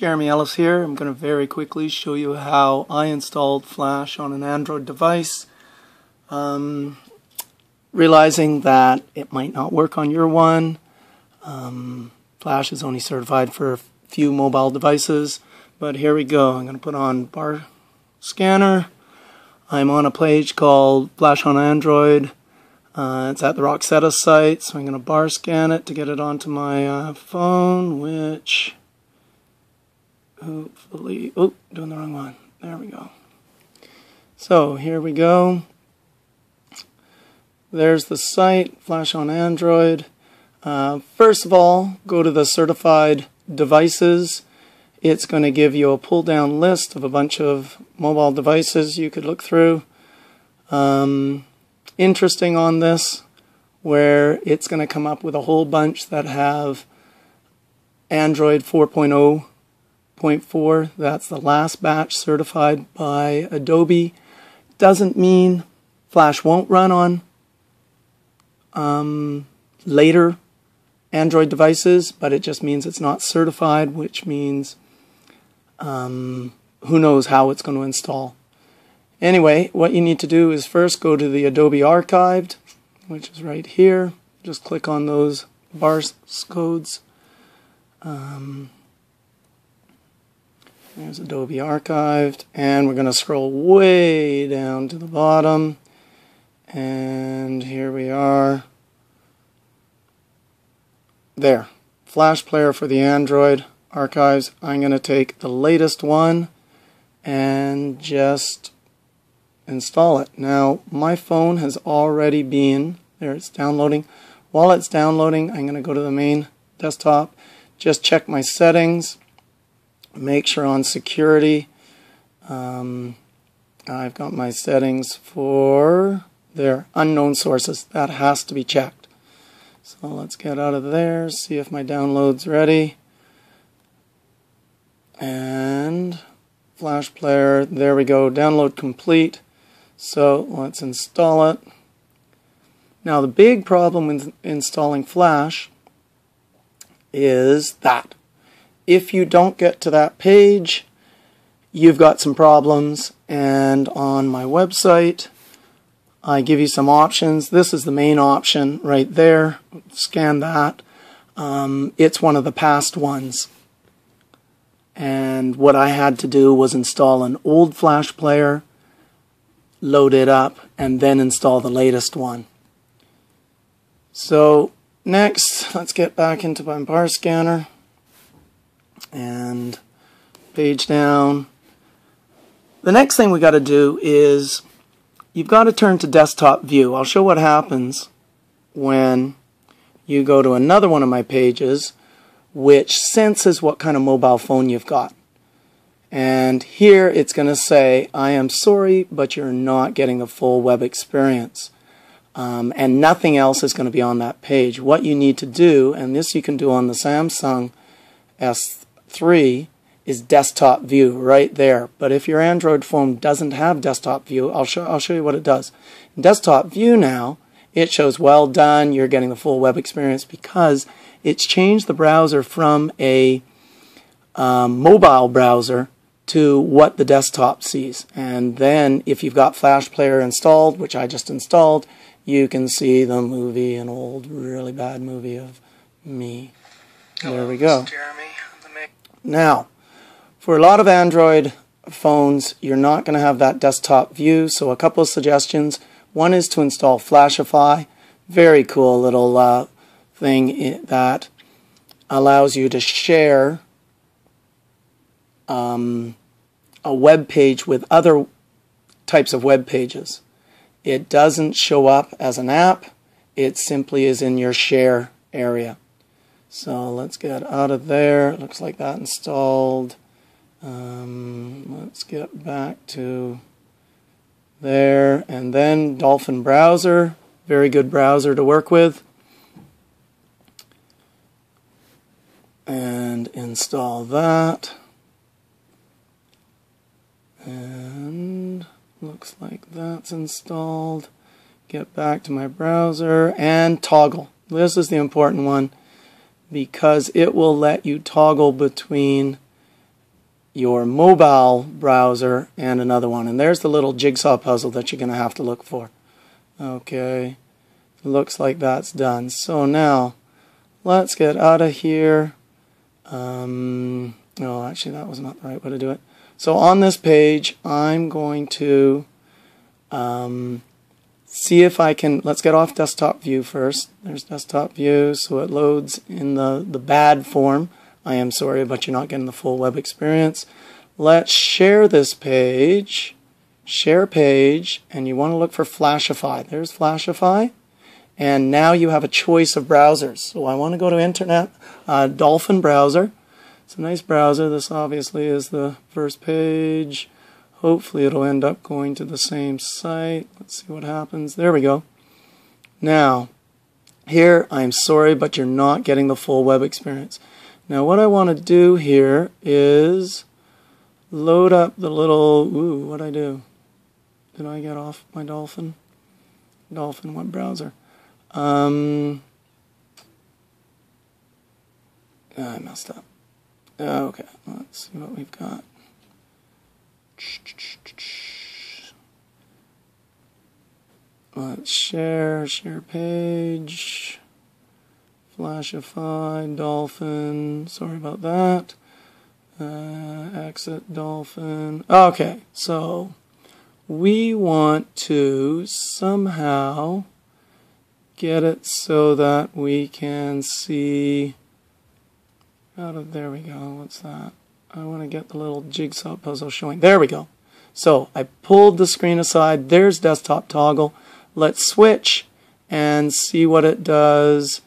Jeremy Ellis here. I'm going to very quickly show you how I installed Flash on an Android device. Realizing that it might not work on your one, Flash is only certified for a few mobile devices, but here we go. I'm going to put on bar scanner. I'm on a page called Flash on Android. It's at the Rocksetta site, so I'm going to bar scan it to get it onto my phone, which hopefully... Oh, doing the wrong one. There we go. So here we go. There's the site, Flash on Android. First of all, go to the certified devices. It's going to give you a pull-down list of a bunch of mobile devices you could look through. Interesting on this, where it's going to come up with a whole bunch that have Android 4.0.4. That's the last batch certified by Adobe. Doesn't mean Flash won't run on later Android devices, but it just means it's not certified, which means who knows how it's going to install. Anyway, what you need to do is first go to the Adobe Archived, which is right here. Just click on those barcodes. There's Adobe Archived, and we're going to scroll way down to the bottom. And here we are. There. Flash Player for the Android Archives. I'm going to take the latest one and just install it. Now, my phone has already been... There, it's downloading. While it's downloading, I'm going to go to the main desktop. Just check my settings. Make sure on security. I've got my settings for... There, unknown sources. That has to be checked. So let's get out of there, see if my download's ready. And Flash Player, there we go, download complete. So let's install it. Now the big problem with installing Flash is that if you don't get to that page, you've got some problems. And on my website, I give you some options. This is the main option right there. Scan that. It's one of the past ones. And what I had to do was install an old Flash player, load it up, and then install the latest one. So next, let's get back into my bar scanner. And page down. The next thing we got to do is you've got to turn to desktop view. I'll show what happens when you go to another one of my pages, which senses what kind of mobile phone you've got. And here it's going to say, I am sorry, but you're not getting a full web experience. And nothing else is going to be on that page. What you need to do, and this you can do on the Samsung S3, is desktop view right there. But if your Android phone doesn't have desktop view, I'll show you what it does. In desktop view now, it shows well done, you're getting the full web experience, because it's changed the browser from a mobile browser to what the desktop sees. And then if you've got Flash Player installed, which I just installed, you can see the movie, an old really bad movie of me. There we go. Now, for a lot of Android phones, you're not going to have that desktop view, so a couple of suggestions. One is to install Flashify, very cool little thing that allows you to share a web page with other types of web pages. It doesn't show up as an app, it simply is in your share area. So let's get out of there. Looks like that installed. Let's get back to there, and then Dolphin Browser, very good browser to work with, and install that, and looks like that's installed. Get back to my browser and toggle. This is the important one, because it will let you toggle between your mobile browser and another one. And there's the little jigsaw puzzle that you're going to have to look for. Okay, looks like that's done. So now let's get out of here. No, actually that was not the right way to do it. So on this page I'm going to see if I can, let's get off desktop view first. There's desktop view, so it loads in the bad form. I am sorry, but you're not getting the full web experience. Let's share this page, share page, and you want to look for Flashify. There's Flashify, and now you have a choice of browsers. So I want to go to Internet, Dolphin Browser. It's a nice browser. This obviously is the first page. Hopefully it'll end up going to the same site. Let's see what happens. There we go. Now, here, I'm sorry, but you're not getting the full web experience. Now what I want to do here is load up the little, ooh, what'd I do? Did I get off my Dolphin? Dolphin web browser. I messed up. Okay, let's see what we've got. Let's share, share page. Flashify, Dolphin, sorry about that, exit Dolphin. Okay, so we want to somehow get it so that we can see out of, there we go, what's that? I want to get the little jigsaw puzzle showing, there we go. So I pulled the screen aside, there's desktop toggle. Let's switch and see what it does.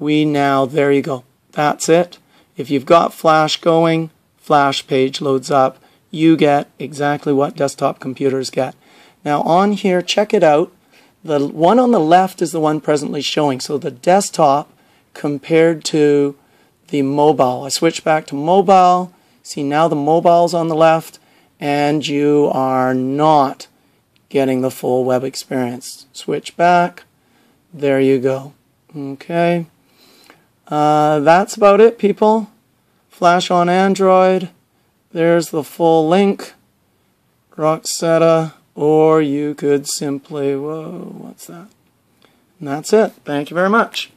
We now, there you go, that's it. If you've got Flash going, Flash page loads up. You get exactly what desktop computers get. Now on here, check it out. The one on the left is the one presently showing. So the desktop compared to the mobile. I switch back to mobile. See, now the mobile's on the left, and you are not getting the full web experience. Switch back. There you go. Okay. That's about it, people. Flash on Android. There's the full link. Rocksetta, or you could simply, whoa, what's that? And that's it. Thank you very much.